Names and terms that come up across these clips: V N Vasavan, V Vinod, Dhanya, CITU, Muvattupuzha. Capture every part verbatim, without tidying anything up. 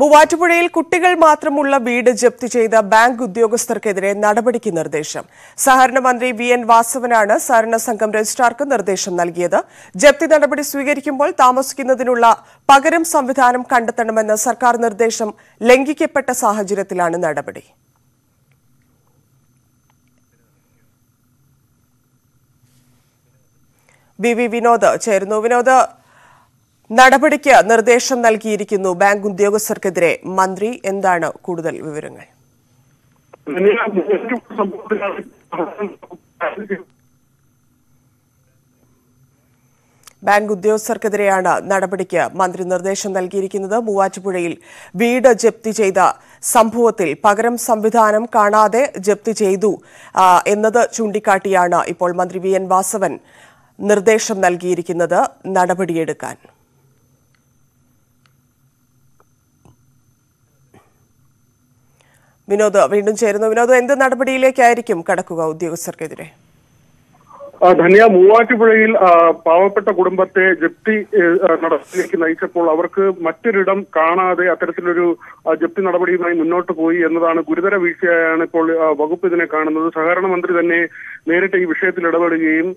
Muvattupuzhayil Kuttikal Mathramulla Veedu Japthi Cheytha Bank Udyogastharkethire Nadapadikke Nirdesham. Saharana Mantri V N Vasavananu Saharana Sangham Registrarkku Nirdesham Nalkiyathu. Japthi Nadapadi Sweekarikkumbol Thamasikunnathinnulla Pakaram Samvidhanam Kandathanamenna Sarkar Nirdesham Lankikkappetta Sahacharyathilaanu Nadapadi. V Vinod Chernu Vinod നടപടിക്ക് നിർദ്ദേശം നൽകിയിരിക്കുന്നു bank ഉദ്യോഗസ്ഥർക്കെതിരെ മന്ത്രി എന്താണ് കൂടുതൽ വിവരങ്ങൾ bank ഉദ്യോഗസ്ഥർക്കെതിരെയാണ് നടപടിക്ക് മന്ത്രി നിർദ്ദേശം നൽകിയിരിക്കുന്നത് മൂവാറ്റുപുഴയിൽ വീട് ജപ്തി ചെയ്ത സംഭവത്തിൽ പകരം സംവിധാനം കാണാതെ ജപ്തി ചെയ്തു എന്നത് ചൂണ്ടിക്കാട്ടിയാണ് ഇപ്പോൾ മന്ത്രി വി എൻ വാസവൻ നിർദ്ദേശം നൽകിയിരിക്കുന്നത് നടപടിയെടുക്കാൻ വിനോദ് വീണ്ടും ചേരുന്നു വിനോദ് എന്ത് നടപടിയിലേക്കായിരിക്കും കടക്കുക ഉദ്യോഗസ്ഥർക്കെതിരെ ധന്യ മൂവാറ്റുപുഴയിൽ പാവപ്പെട്ട കുടുംബത്തെ ജപ്തി നടപടിയിലേക്ക് നയിച്ചപ്പോൾ അവർക്ക് മറ്റൊരിടം കാണാതെ അത്തരത്തിലൊരു ജപ്തി നടപടിയുമായി മുന്നോട്ട് പോയി എന്നതാണ് ഗുരുതര വീഴ്ചയാണ് ഇപ്പോൾ വകുപ്പ് ഇതിനെ കാണുന്നത് സഹകരണ മന്ത്രി തന്നെ നേരിട്ട് ഈ വിഷയത്തിൽ ഇടപെടുകയും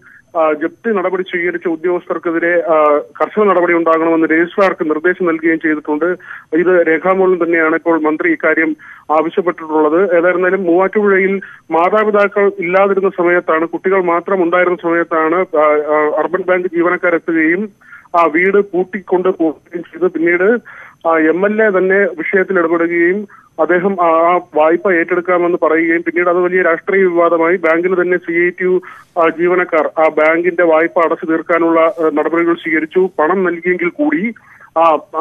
ജപ്തി നടപടി സ്വീകരിച്ച ഉദ്യോഗസ്ഥർക്കെതിരെ കർശന നടപടി ഉണ്ടാകണമെന്ന് രജിസ്ട്രാർക്ക് നിർദ്ദേശം നൽകുകയും ചെയ്തിട്ടുണ്ട് ഇത് രേഖാമൂലം തന്നെയാണ് ഇപ്പോൾ മന്ത്രി ഇക്കാര്യം ആവശ്യപ്പെട്ടിട്ടുള്ളത് ഏതായിരുന്നാലും മൂവാറ്റുപുഴയിൽ മാതാപിതാക്കൾ ഇല്ലാതിരുന്ന സമയത്താണ് കുട്ടികൾ മാത്രം ഉണ്ടായിരുന്ന സമയത്താണ് അർബൻ ബാങ്ക് ജീവനക്കാരെത്തുകയും ആ വീട് പൂട്ടിക്കൊണ്ട് പോവുകയും ചെയ്ത് പിന്നീട് എം എൽ എ തന്നെ വിഷയത്തിൽ ഇടപെടുകയും അദ്ദേഹം ആ വായ്പ ഏറ്റെടുക്കാമെന്ന് പറയുകയും പിന്നീട് അത് വലിയ രാഷ്ട്രീയ വിവാദമായി ബാങ്കിന് തന്നെ സി ഐ ടി ജീവനക്കാർ ആ ബാങ്കിന്റെ വായ്പ അടച്ചു തീർക്കാനുള്ള നടപടികൾ സ്വീകരിച്ചു പണം നൽകിയെങ്കിൽ കൂടി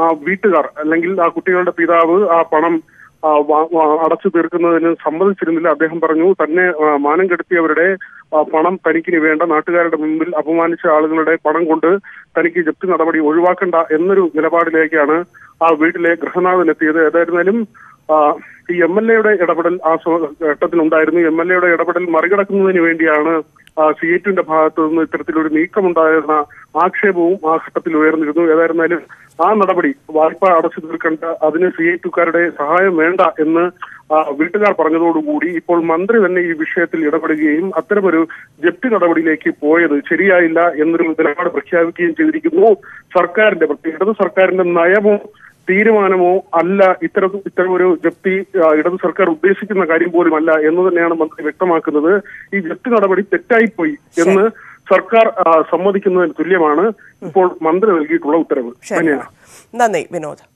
ആ വീട്ടുകാർ അല്ലെങ്കിൽ ആ കുട്ടികളുടെ പിതാവ് ആ പണം അടച്ചു തീർക്കുന്നതിന് സമ്മതിച്ചിരുന്നില്ല അദ്ദേഹം പറഞ്ഞു തന്നെ മാനം കെടുത്തിയവരുടെ പണം തനിക്കിനി വേണ്ട നാട്ടുകാരുടെ മുമ്പിൽ അപമാനിച്ച ആളുകളുടെ പണം കൊണ്ട് തനിക്ക് ജപ്തി നടപടി ഒഴിവാക്കണ്ട എന്നൊരു നിലപാടിലേക്കാണ് ആ വീട്ടിലെ ഗൃഹനാഥനെത്തിയത് ഏതായിരുന്നാലും ഈ എം എൽ എയുടെ ഇടപെടൽ ആ ഘട്ടത്തിലുണ്ടായിരുന്നു എം എൽ എയുടെ ഇടപെടൽ മറികടക്കുന്നതിന് വേണ്ടിയാണ് സി ഐ ടിയുടെ ഭാഗത്തു നിന്ന് ഇത്തരത്തിലൊരു നീക്കമുണ്ടായിരുന്ന ആക്ഷേപവും ആ ഘട്ടത്തിൽ ഉയർന്നിരുന്നു ഏതായിരുന്നാലും ആ നടപടി വായ്പ അടച്ചു തീർക്കേണ്ട അതിന് സി ഐ ടിക്കാരുടെ സഹായം വേണ്ട എന്ന് വീട്ടുകാർ പറഞ്ഞതോടുകൂടി ഇപ്പോൾ മന്ത്രി തന്നെ ഈ വിഷയത്തിൽ ഇടപെടുകയും അത്തരമൊരു ജപ്തി നടപടിയിലേക്ക് പോയത് ശരിയായില്ല എന്നൊരു നിലപാട് പ്രഖ്യാപിക്കുകയും ചെയ്തിരിക്കുന്നു സർക്കാരിന്റെ പ്രത്യേക ഇടത് സർക്കാരിന്റെ നയമോ തീരുമാനമോ അല്ല ഇത്തരം ഇത്തരമൊരു ജപ്തി ഇടത് സർക്കാർ ഉദ്ദേശിക്കുന്ന കാര്യം പോലുമല്ല എന്ന് തന്നെയാണ് മന്ത്രി വ്യക്തമാക്കുന്നത് ഈ ജപ്തി നടപടി തെറ്റായിപ്പോയി എന്ന് സർക്കാർ സമ്മതിക്കുന്നതിന് തുല്യമാണ് ഇപ്പോൾ മന്ത്രി നൽകിയിട്ടുള്ള ഉത്തരവ്. നന്ദി വിനോദ്.